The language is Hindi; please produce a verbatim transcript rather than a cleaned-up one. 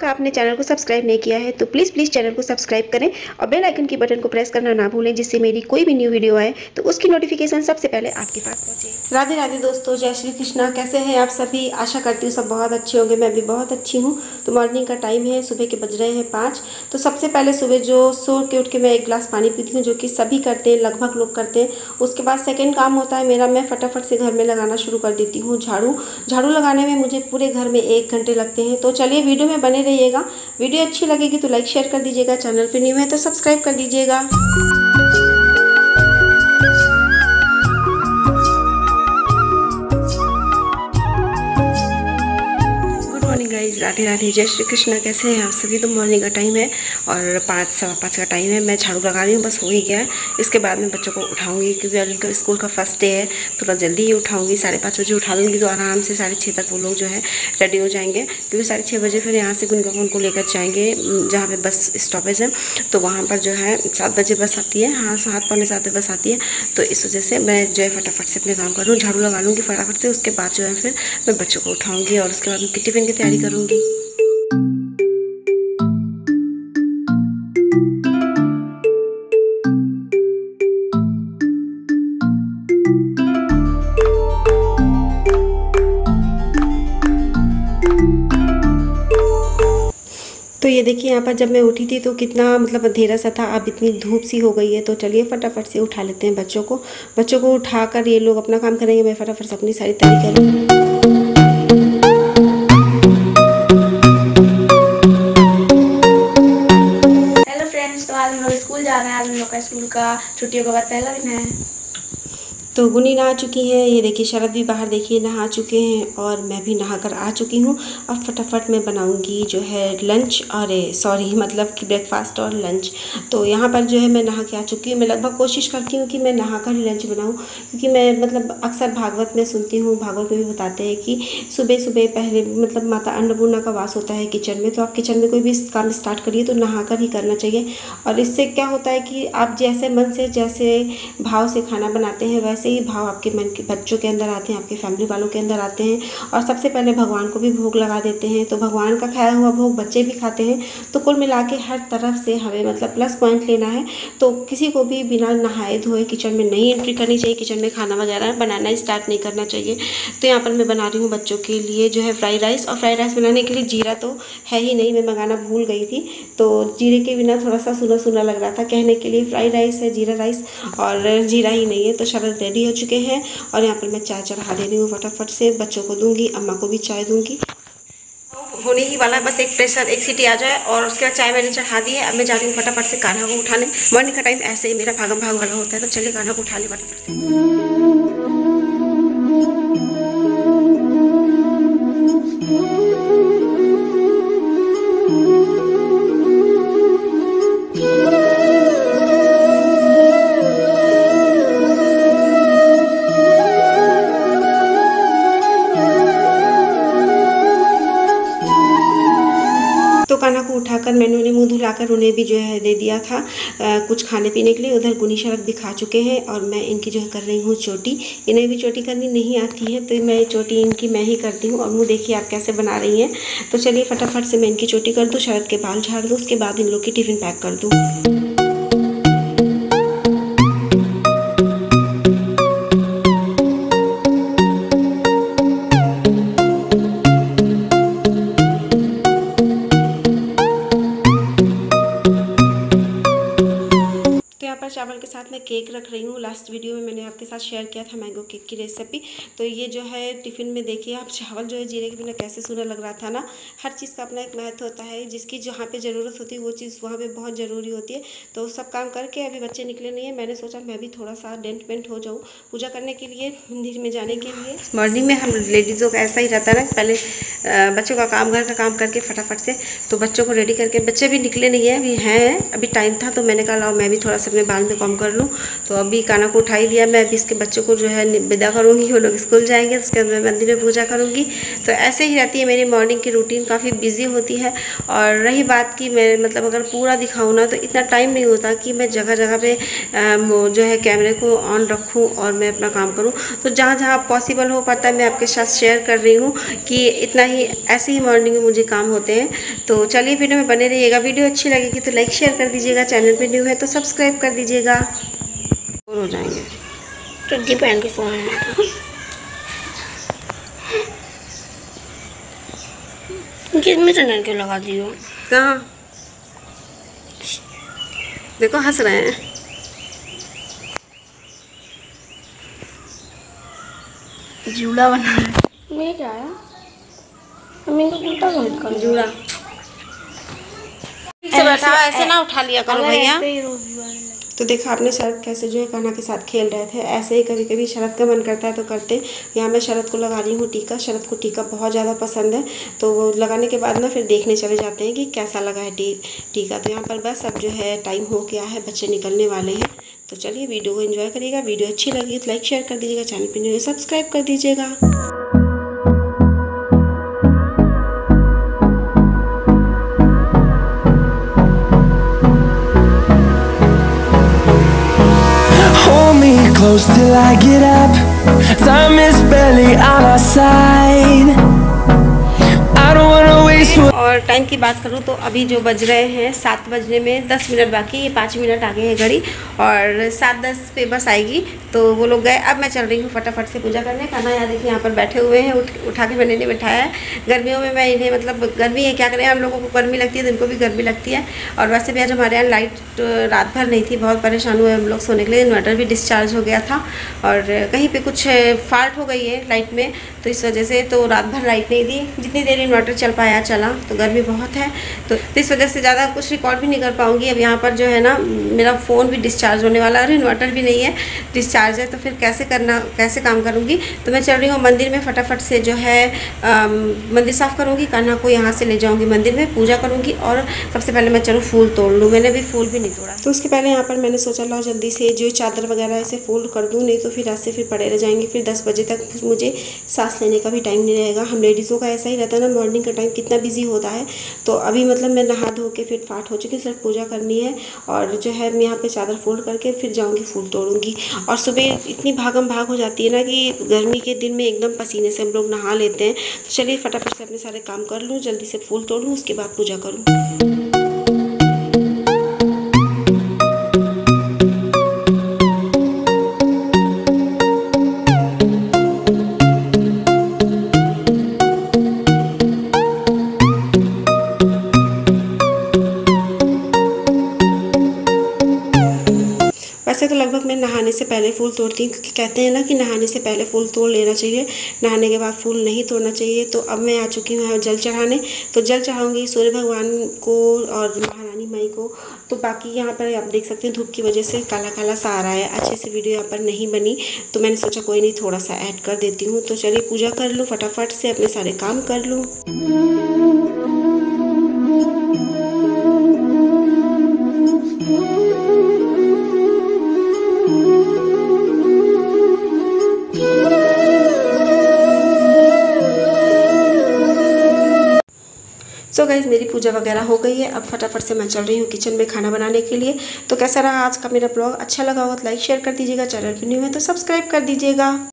तक आपने चैनल को सब्सक्राइब नहीं किया है तो प्लीज़ प्लीज़ चैनल को सब्सक्राइब करें और बेल आइकन के बटन को प्रेस करना ना भूलें, जिससे मेरी कोई भी न्यू वीडियो आए तो उसकी नोटिफिकेशन सबसे पहले आपके पास पहुंचे। राधे राधे दोस्तों, जय श्री कृष्णा। कैसे हैं आप सभी? आशा करती हूँ सब बहुत अच्छे होंगे। मैं भी बहुत अच्छी हूँ। तो मॉर्निंग का टाइम है, सुबह के बज रहे हैं पाँच। तो सबसे पहले सुबह जो सो के उठ के मैं एक गिलास पानी पीती हूँ, जो कि सभी करते हैं, लगभग लोग करते हैं। उसके बाद सेकेंड काम होता है मेरा, मैं फटाफट से घर में लगाना शुरू कर देती हूँ झाड़ू। झाड़ू लगाने में मुझे पूरे घर में एक घंटे लगते हैं। तो चलिए वीडियो में बने रहिएगा। वीडियो अच्छी लगेगी तो लाइक शेयर कर दीजिएगा। चैनल पे न्यू है तो सब्सक्राइब कर दीजिएगा। राधे राधे, जय श्री कृष्णा। कैसे हैं आप सभी? तो मॉर्निंग का टाइम है और पाँच सवा पाँच का टाइम है। मैं झाड़ू लगा रही हूँ, बस हो ही गया है। इसके बाद मैं बच्चों को उठाऊंगी, क्योंकि आज स्कूल का फर्स्ट डे है, थोड़ा जल्दी ही उठाऊंगी। साढ़े पाँच बजे उठा लूँगी तो आराम से साढ़े छः तक वो लोग जो है रेडी हो जाएंगे, क्योंकि साढ़े छः बजे फिर यहाँ से गुनगा उनको लेकर जाएंगे जहाँ पर बस स्टॉपेज है। तो वहाँ पर जो है सात बजे बस आती है, हाँ सात पौने सात बजे बस आती है। तो इस वजह से मैं जो है फटाफट से अपने काम कर लूँ, झाड़ू लगा लूँगी फटाफट से। उसके बाद जो है फिर मैं बच्चों को उठाऊँगी और उसके बाद उनकी टिफिन की तैयारी करूँगी। तो ये देखिए, यहाँ पर जब मैं उठी थी तो कितना मतलब अंधेरा सा था, अब इतनी धूप सी हो गई है। तो चलिए फटाफट से उठा लेते हैं बच्चों को। बच्चों को उठाकर ये लोग अपना काम करेंगे, मैं फटाफट से अपनी सारी तैयारी करूँगी। स्कूल का छुट्टियों के बाद पहला दिन है तो गुनी नहा चुकी है। ये देखिए शरद भी बाहर देखिए नहा चुके हैं और मैं भी नहा कर आ चुकी हूँ। अब फटाफट मैं बनाऊँगी जो है लंच, अरे सॉरी मतलब कि ब्रेकफास्ट और लंच। तो यहाँ पर जो है मैं नहा के आ चुकी हूँ। मैं लगभग कोशिश करती हूँ कि मैं नहा कर ही लंच बनाऊँ, क्योंकि मैं मतलब अक्सर भागवत में सुनती हूँ, भागवत में भी बताते हैं कि सुबह सुबह पहले मतलब माता अन्नपूर्णा का वास होता है किचन में। तो आप किचन में कोई भी काम स्टार्ट करिए तो नहा कर ही करना चाहिए। और इससे क्या होता है कि आप जैसे मन से जैसे भाव से खाना बनाते हैं, वैसे ही भाव आपके मन के बच्चों के अंदर आते हैं, आपके फैमिली वालों के अंदर आते हैं। और सबसे पहले भगवान को भी भोग लगा देते हैं, तो भगवान का खाया हुआ भोग बच्चे भी खाते हैं। तो कुल मिला के हर तरफ से हमें मतलब प्लस पॉइंट लेना है। तो किसी को भी बिना नहाए धोए किचन में नहीं एंट्री करनी चाहिए, किचन में खाना वगैरह बनाना स्टार्ट नहीं करना चाहिए। तो यहाँ पर मैं बना रही हूँ बच्चों के लिए जो है फ्राइड राइस। और फ्राइड राइस बनाने के लिए जीरा तो है ही नहीं, मैं मंगाना भूल गई थी। तो जीरे के बिना थोड़ा सा सूना सूना लग रहा था, कहने के लिए फ्राइड राइस है जीरा राइस और जीरा ही नहीं है। तो शरद रेडी हो चुके हैं और यहाँ पर मैं चाय चढ़ा दे रही हूँ फटाफट से, बच्चों को दूंगी, अम्मा को भी चाय दूंगी। होने ही वाला है, बस एक प्रेशर एक सीटी आ जाए और उसके बाद चाय मैंने चढ़ा दी है। अब मैं जा रही हूँ फटाफट से कान्हा को उठाने। मॉर्निंग का टाइम ऐसे ही मेरा भागम भाग वाला होता है। तो चलिए कान्हा को उठा लें फटाफट से। कान्हा को उठाकर मैंने उन्हें मुँह धुलाकर उन्हें भी जो है दे दिया था आ, कुछ खाने पीने के लिए। उधर गुनी शरद भी खा चुके हैं और मैं इनकी जो है कर रही हूँ चोटी। इन्हें भी चोटी करनी नहीं आती है, तो मैं चोटी इनकी मैं ही करती हूँ। और मुँह देखिए आप कैसे बना रही हैं। तो चलिए फटाफट से मैं इनकी चोटी कर दूँ, शरद के बाल झाड़ दूँ, उसके बाद इन लोग की टिफ़िन पैक कर दूँ। चावल के साथ मैं केक रख रही हूँ। लास्ट वीडियो में मैंने आपके साथ शेयर किया था मैंगो केक की रेसिपी। तो ये जो है टिफ़िन में देखिए आप चावल जो है जीरे के बिना कैसे सूना लग रहा था ना। हर चीज़ का अपना एक महत्व होता है, जिसकी जहाँ पे ज़रूरत होती है वो चीज़ वहाँ पे बहुत ज़रूरी होती है। तो सब काम करके अभी बच्चे निकले नहीं है, मैंने सोचा मैं भी थोड़ा सा डेंट पेंट हो जाऊँ पूजा करने के लिए, मंदिर में जाने के लिए। मॉर्निंग में हम लेडीज़ों का ऐसा ही रहता है ना, पहले बच्चों का काम घर का काम करके फटाफट से तो बच्चों को रेडी करके, बच्चे भी निकले नहीं है अभी हैं, अभी टाइम था तो मैंने कहा लाओ मैं भी थोड़ा सा अपने बाल में कॉम कर कर लूँ। तो अभी काना को उठा ही लिया, मैं अभी इसके बच्चों को जो है विदा करूँगी, वो लोग स्कूल जाएंगे, उसके बाद मैं मंदिर में पूजा करूँगी। तो ऐसे ही रहती है मेरी मॉर्निंग की रूटीन, काफ़ी बिजी होती है। और रही बात की मैं मतलब अगर पूरा दिखाऊँ ना तो इतना टाइम नहीं होता कि मैं जगह जगह पे जो है कैमरे को ऑन रखूँ और मैं अपना काम करूँ। तो जहाँ जहाँ पॉसिबल हो पाता है मैं आपके साथ शेयर कर रही हूँ कि इतना ही ऐसे ही मॉर्निंग में मुझे काम होते हैं। तो चलिए वीडियो में बने रहिएगा, वीडियो अच्छी लगेगी तो लाइक शेयर कर दीजिएगा, चैनल पे न्यू है तो सब्सक्राइब कर दीजिएगा। और हो जाएंगे तो डिपेंड किसमें चैनल के लगा दियो कहाँ, देखो हंस रहे हैं। झूला बना मैं क्या आया को झूला से बैठा ऐसे ना उठा लिया करो भैया। तो देखा आपने शरद कैसे जो है कान्हा के साथ खेल रहे थे। ऐसे ही कभी कभी शरद का मन करता है तो करते। यहाँ मैं शरद को लगा रही हूँ टीका, शरद को टीका बहुत ज़्यादा पसंद है। तो वो लगाने के बाद ना फिर देखने चले जाते हैं कि कैसा लगा है टी टीका। तो यहाँ पर बस अब जो है टाइम हो गया है, बच्चे निकलने वाले हैं। तो चलिए वीडियो को इन्जॉय करिएगा, वीडियो अच्छी लगी तो लाइक शेयर कर दीजिएगा, चैनल पर न्यू सब्सक्राइब कर दीजिएगा। Close till I get up, time is barely on our side. I don't wanna waste. और टाइम की बात करूँ तो अभी जो बज रहे हैं सात बजने में दस मिनट बाकी, ये पाँच मिनट आगे है घड़ी और सात दस पे बस आएगी। तो वो लोग गए, अब मैं चल रही हूँ फटाफट से पूजा करने। खाना यहाँ देखिए यहाँ पर बैठे हुए हैं, उठ उठा के मैंने नहीं बैठाया है। गर्मियों में मैं इन्हें मतलब गर्मी है क्या करें, हम लोगों को गर्मी लगती है तो इनको भी गर्मी लगती है। और वैसे भी आज हमारे यहाँ लाइट रात भर नहीं थी, बहुत परेशान हुए हम लोग सोने के लिए। इन्वर्टर भी डिस्चार्ज हो गया था और कहीं पर कुछ फॉल्ट हो गई है लाइट में, तो इस वजह से तो रात भर लाइट नहीं दी। जितनी देर इन्वर्टर चल पाया चला, तो गर्मी बहुत है तो इस वजह से ज़्यादा कुछ रिकॉर्ड भी नहीं कर पाऊँगी। अब यहाँ पर जो है ना मेरा फ़ोन भी डिस्चार्ज होने वाला है और इन्वर्टर भी नहीं है, डिस्चार्ज है, तो फिर कैसे करना कैसे काम करूँगी। तो मैं चल रही हूँ मंदिर में फटाफट से जो है आ, मंदिर साफ़ करूँगी, कान्हा को यहाँ से ले जाऊँगी मंदिर में, पूजा करूँगी। और सबसे पहले मैं चलूँ फूल तोड़ लूँ, मैंने भी फूल भी नहीं तोड़ा। तो उसके पहले यहाँ पर मैंने सोचा लाओ जल्दी से जो चादर वगैरह इसे फोल्ड कर दूँ, नहीं तो फिर ऐसे फिर पड़े रह जाएंगे, फिर दस बजे तक मुझे सांस लेने का भी टाइम नहीं रहेगा। हम लेडीज़ों का ऐसा ही रहता है ना, मॉर्निंग का टाइम कितना बिजी होता है। तो अभी मतलब मैं नहा धो के फिर पाठ हो चुकी, सिर्फ पूजा करनी है और जो है मैं यहाँ पे चादर फोल्ड करके फिर जाऊँगी फूल तोड़ूँगी। और सुबह इतनी भागम भाग हो जाती है ना कि गर्मी के दिन में एकदम पसीने से हम लोग नहा लेते हैं। तो चलिए फटाफट से अपने सारे काम कर लूँ, जल्दी से फूल तोड़ लूँ, उसके बाद पूजा करूँ। तो लगभग मैं नहाने से पहले फूल तोड़ती हूँ, क्योंकि कहते हैं ना कि नहाने से पहले फूल तोड़ लेना चाहिए, नहाने के बाद फूल नहीं तोड़ना चाहिए। तो अब मैं आ चुकी हूँ जल चढ़ाने, तो जल चढ़ाऊँगी सूर्य भगवान को और महारानी माई को। तो बाकी यहाँ पर आप देख सकते हैं धूप की वजह से काला काला सा आ रहा है, अच्छे से वीडियो यहाँ पर नहीं बनी, तो मैंने सोचा कोई नहीं थोड़ा सा ऐड कर देती हूँ। तो चलिए पूजा कर लूँ फटाफट से, अपने सारे काम कर लूँ। सो गाइस मेरी पूजा वगैरह हो गई है, अब फटाफट से मैं चल रही हूँ किचन में खाना बनाने के लिए। तो कैसा रहा आज का मेरा ब्लॉग, अच्छा लगा हो तो लाइक शेयर कर दीजिएगा, चैनल पे न्यू है तो सब्सक्राइब कर दीजिएगा।